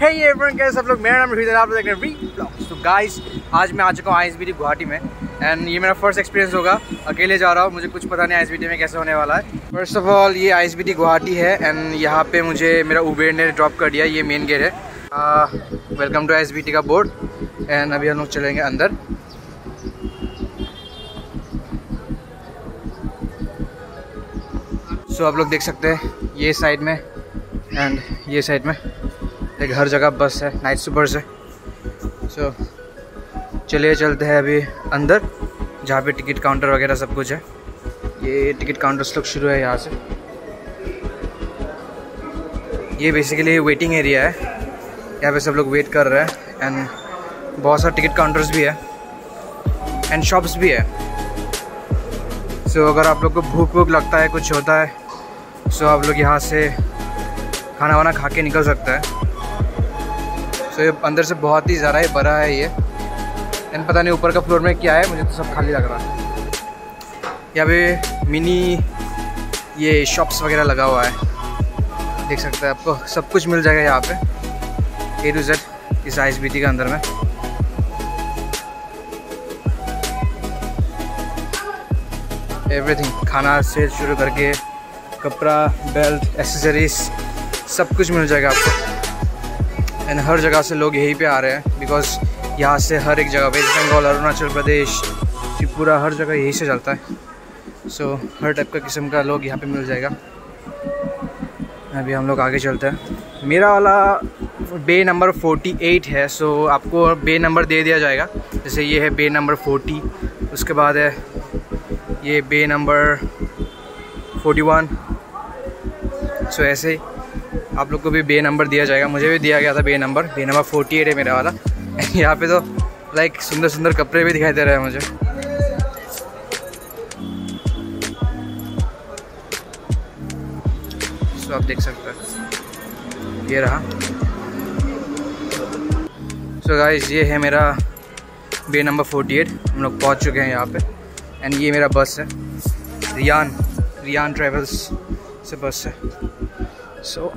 Hey everyone, कैसे सब लोग। मेरा नाम हृदय, आप लोग देख रहे हैं ह्री व्लॉग्स। तो गाइस, आज मैं आ चुका हूँ ISBT गुवाहाटी में एंड ये मेरा फर्स्ट एक्सपीरियंस होगा। अकेले जा रहा हूँ, मुझे कुछ पता नहीं ISBT में कैसे होने वाला है। फर्स्ट ऑफ ऑल, ये ISBT गुवाहाटी है एंड यहाँ पे मुझे मेरा उबेर ने ड्रॉप कर दिया। ये मेन गेट है, वेलकम टू ISBT का बोर्ड। एंड अभी हम लोग चलेंगे अंदर। सो आप लोग देख सकते हैं ये साइड में एंड ये साइड में एक हर जगह बस है Nightsuper से। सो चलिए चलते हैं अभी अंदर, जहाँ पे टिकट काउंटर वगैरह सब कुछ है। ये टिकट काउंटर्स लोग शुरू है यहाँ से। ये बेसिकली वेटिंग एरिया है, यहाँ पे सब लोग वेट कर रहे हैं एंड बहुत सारे टिकट काउंटर्स भी है एंड शॉप्स भी है। सो अगर आप लोग को भूख भूख लगता है, कुछ होता है, सो आप लोग यहाँ से खाना वाना खा के निकल सकता है। तो ये अंदर से बहुत ही ज़्यादा ही बड़ा है ये एंड पता नहीं ऊपर का फ्लोर में क्या है, मुझे तो सब खाली लग रहा है। यहाँ पे मिनी ये शॉप्स वगैरह लगा हुआ है, देख सकते हैं, आपको सब कुछ मिल जाएगा यहाँ पे A to Z इस ISBT के अंदर में। एवरीथिंग, खाना से शुरू करके कपड़ा, बेल्ट, एक्सेसरीज, सब कुछ मिल जाएगा आपको। एंड हर जगह से लोग यहीं पे आ रहे हैं बिकॉज यहाँ से हर एक जगह, वेस्ट बंगाल, अरुणाचल प्रदेश, त्रिपुरा, हर जगह यहीं से चलता है। सो हर टाइप का किस्म का लोग यहाँ पे मिल जाएगा। अभी हम लोग आगे चलते हैं। मेरा वाला बे नंबर 48 है, सो आपको बे नंबर दे दिया जाएगा। जैसे ये है बे नंबर 40, उसके बाद है ये बे नंबर 41। सो ऐसे ही आप लोग को भी बे नंबर दिया जाएगा। मुझे भी दिया गया था बे नंबर 48 है मेरा वाला। यहाँ पे तो लाइक सुंदर सुंदर कपड़े भी दिखाई दे रहे हैं मुझे। सो आप देख सकते हैं, ये रहा। सो गाइस, ये है मेरा बे नंबर 48। हम लोग पहुँच चुके हैं यहाँ पे एंड ये मेरा बस है, रियान ट्रैवल्स से बस है। सो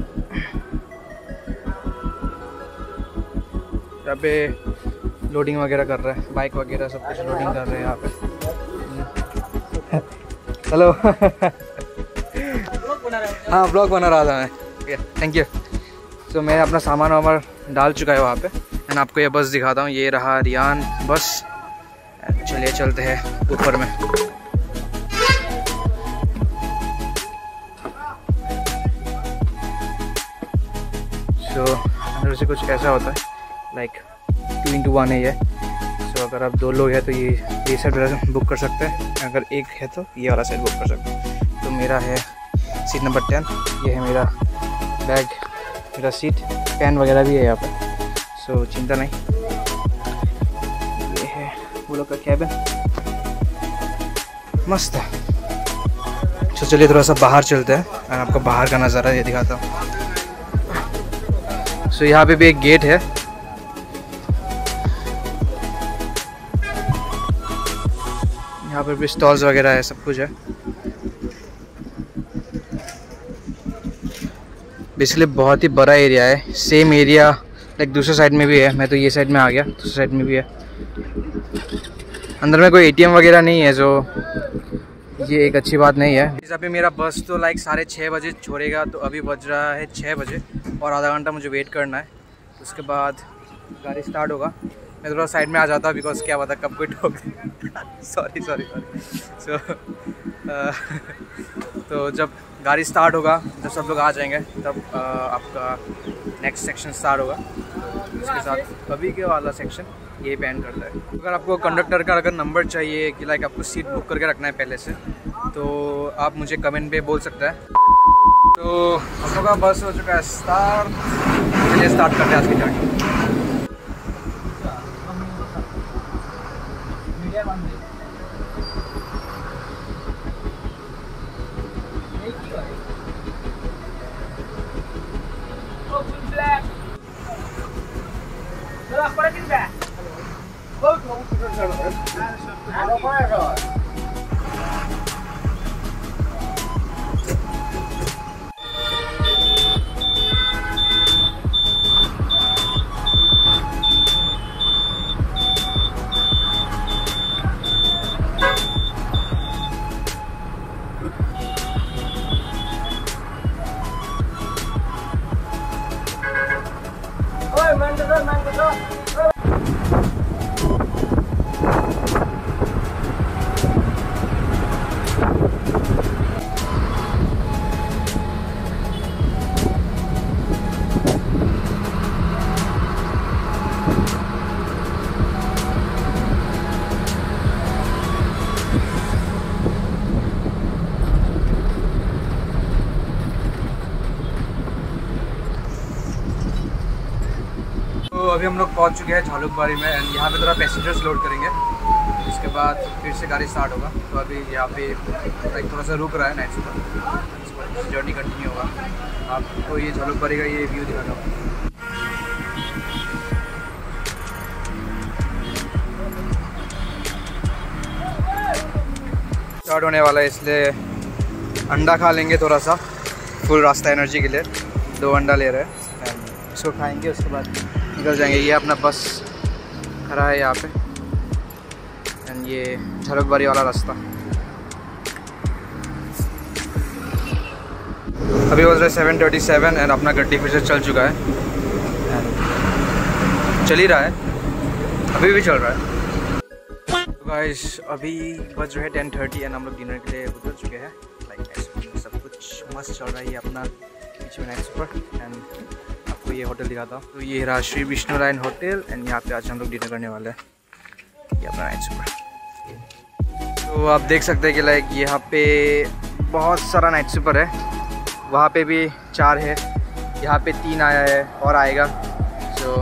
यहाँ पे लोडिंग वगैरह कर रहा है, बाइक वगैरह सब कुछ लोडिंग कर रहे हैं यहाँ पे। हेलो, हाँ ब्लॉग बना रहा था मैं, थैंक यू। सो मैं अपना सामान वामान डाल चुका है वहाँ पे एंड आपको ये बस दिखाता हूँ। ये रहा रियान बस। चलिए चलते हैं ऊपर में। तो अंदर से कुछ कैसा होता है, लाइक 2x1 है ये। सो अगर आप 2 लोग हैं तो ये साइड बुक कर सकते हैं, अगर एक है तो ये वाला साइड बुक कर सकते हैं। तो मेरा है सीट नंबर 10। ये है मेरा बैग, मेरा सीट, पेन वगैरह भी है यहाँ पर, सो चिंता नहीं। ये है वो लोग का कैबिन, मस्त है। तो चलिए थोड़ा सा बाहर चलते हैं और आपको बाहर का नज़ारा ये दिखाता हूँ। सो यहाँ पे भी एक गेट है। यहाँ पर भी स्टॉल्स वगैरह है, सब कुछ है। बेसिकली बहुत ही बड़ा एरिया है। सेम एरिया लाइक दूसरे साइड में भी है। मैं तो ये साइड में आ गया, दूसरे साइड में भी है। अंदर में कोई ATM वगैरह नहीं है, जो ये एक अच्छी बात नहीं है। अभी मेरा बस तो लाइक 6:30 बजे छोड़ेगा, तो अभी बज रहा है 6 बजे और आधा घंटा मुझे वेट करना है। उसके बाद गाड़ी स्टार्ट होगा। मैं थोड़ा साइड में आ जाता हूँ बिकॉज क्या पता कब कोई ठोक सॉरी। सो तो जब गाड़ी स्टार्ट होगा, जब सब लोग आ जाएंगे, तब आपका नेक्स्ट सेक्शन स्टार्ट होगा। उसके साथ अभी के वाला सेक्शन ये बैन करता है। अगर आपको कंडक्टर का अगर नंबर चाहिए कि लाइक आपको सीट बुक करके रखना है पहले से, तो आप मुझे कमेंट पे बोल सकते हैं। तो हम लोग का बस हो चुका है स्टार्ट। चलिए स्टार्ट करते हैं आज की जर्नी। अभी हम लोग पहुंच चुके हैं झालुकबाड़ी में एंड यहाँ पे थोड़ा पैसेंजर्स लोड करेंगे, उसके बाद फिर से गाड़ी स्टार्ट होगा। तो अभी यहाँ पे थोड़ा सा रुक रहा है नाइटसुपर, जर्नी कंटिन्यू होगा। आपको ये झालुकबाड़ी का ये व्यू दिखा रहा हूँ। स्टार्ट होने वाला है इसलिए अंडा खा लेंगे थोड़ा सा, फुल रास्ता एनर्जी के लिए। 2 अंडा ले रहे हैं एंड इसको खाएँगे, उसके बाद निकल जाएंगे। ये अपना बस खड़ा है यहाँ पे एंड ये झालुकबाड़ी वाला रास्ता। अभी बज रहा है 7:37 एंड अपना गड्डी फिर से चल चुका है एंड चल ही रहा है, अभी भी चल रहा है। तो गाइस अभी बज रहे 10:30 एंड हम लोग डिनर के लिए उतर चुके हैं। लाइक सब कुछ मस्त चल रहा है। ये अपना पीछे नाइटसुपर एंड तो ये होटल दिखाता हूँ। तो ये राष्ट्रीय विष्णुरायन होटल एंड यहाँ पे आज हम लोग डिनर करने वाले हैं। ये अपना नाइटसुपर, तो आप देख सकते हैं कि लाइक यहाँ पे बहुत सारा नाइटसुपर है। वहाँ पे भी 4 है, यहाँ पे 3 आया है और आएगा। सो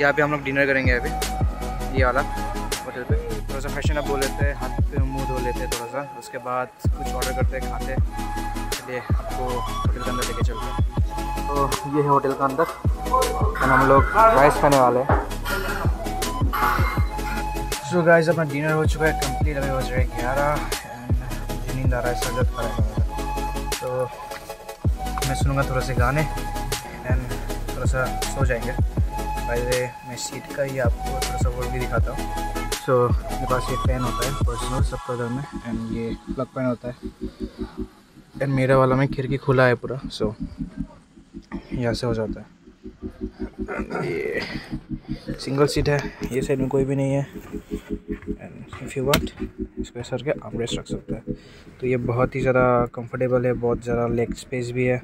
यहाँ पे हम लोग डिनर करेंगे अभी ये वाला होटल पे। थोड़ा सा फैशन अप हो लेते हैं, हाथ पे मुँह धो लेते हैं थोड़ा सा, उसके बाद कुछ ऑर्डर करते हैं, खाते हैं। इसलिए आपको होटल के अंदर लेके चलते हैं। तो ये है होटल का अंदर एंड हम लोग राइस खाने वाले हैं। सो गाइस अपना डिनर हो चुका है कंप्लीट। अभी बज रहे 11 एंड नींद आ रहा है, सर दर्द कर रहा है। तो मैं सुनूंगा थोड़ा से गाने एंड थोड़ा सा सो जाएंगे। पहले मैं सीट का ही आपको थोड़ा सा वर्ड भी दिखाता हूँ। सो मेरे पास ये पेन होता है पर्सनल सबका घर में एंड ये प्लग पेन होता है एंड मेरा वाला में खिड़की खुला है पूरा। सो यहाँ से हो जाता है। ये सिंगल सीट है, ये साइड में कोई भी नहीं है एंड इफ़ यू वांट इसको सर के आर्मरेस्ट रख सकते हैं। तो ये बहुत ही ज़्यादा कंफर्टेबल है, बहुत ज़्यादा लेग स्पेस भी है,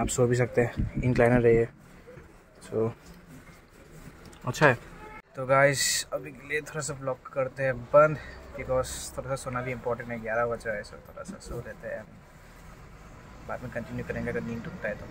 आप सो भी सकते हैं। इंक्लाइनर है ये, सो अच्छा है। तो गाइस अभी के लिए थोड़ा सा ब्लॉक करते हैं बंद, बिकॉज थोड़ा सा सोना भी इम्पोर्टेंट है। 11 बज रहा है, सो थोड़ा सा सो लेते हैं, बाद में कंटिन्यू करेंगे अगर नींद टूटता है तो।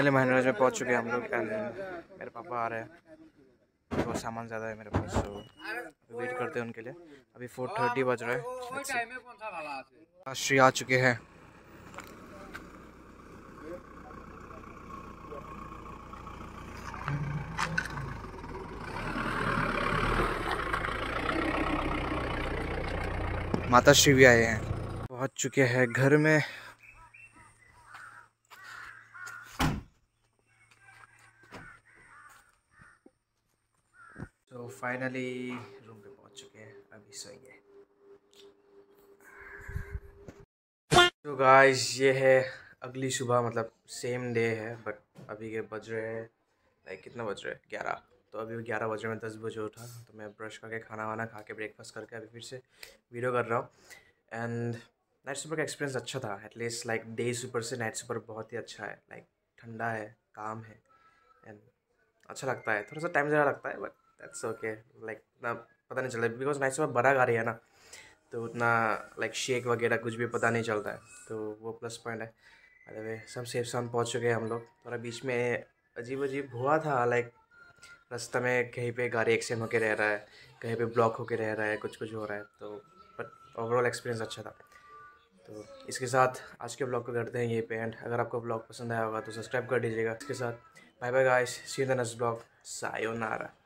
फाइनली महेंद्राज में पहुंच चुके हैं हम लोग। मेरे पापा आ रहे हैं, बहुत सामान ज़्यादा है मेरे पास, तो वेट करते हैं उनके लिए। अभी 4:30 बज रहा है। राष्ट्रीय आ चुके हैं। माता श्री भी आए हैं। पहुँच चुके हैं घर में। तो फाइनली रूम पे पहुँच चुके हैं, अभी सोएंगे। तो गाइस ये है अगली सुबह, मतलब सेम डे है, बट अभी के बज रहे हैं लाइक कितना बज रहे हैं 11। तो अभी 11 बजे में 10 बजे उठा, तो मैं ब्रश करके खाना वाना खा के ब्रेकफास्ट करके अभी फिर से वीडियो कर रहा हूँ। एंड नाइटसुपर का एक्सपीरियंस अच्छा था, एटलीस्ट लाइक डे सुपर से नाइटसुपर बहुत ही अच्छा है। लाइक ठंडा है, काम है, एंड अच्छा लगता है। थोड़ा सा टाइम ज़्यादा लगता है बट दैट्स ओके। लाइक इतना पता नहीं चला बिकॉज नाइटसुपर बड़ा गाड़ी है ना, तो उतना लाइक शेक वगैरह कुछ भी पता नहीं चलता है, तो वो प्लस पॉइंट है। अरे वे सब सेफ शाम पहुँच चुके हैं हम लोग। थोड़ा बीच में अजीब अजीब हुआ था, लाइक रास्ते में कहीं पे गाड़ी एक्सीडेंट होके रह रहा है, कहीं पे ब्लॉक होके रह रहा है, कुछ कुछ हो रहा है। तो बट ओवरऑल एक्सपीरियंस अच्छा था। तो इसके साथ आज के ब्लॉग को करते हैं यहीं पे एंड। अगर आपको ब्लॉग पसंद आया होगा तो सब्सक्राइब कर दीजिएगा। इसके साथ bye bye guys, see you in the next blog. Sayonara.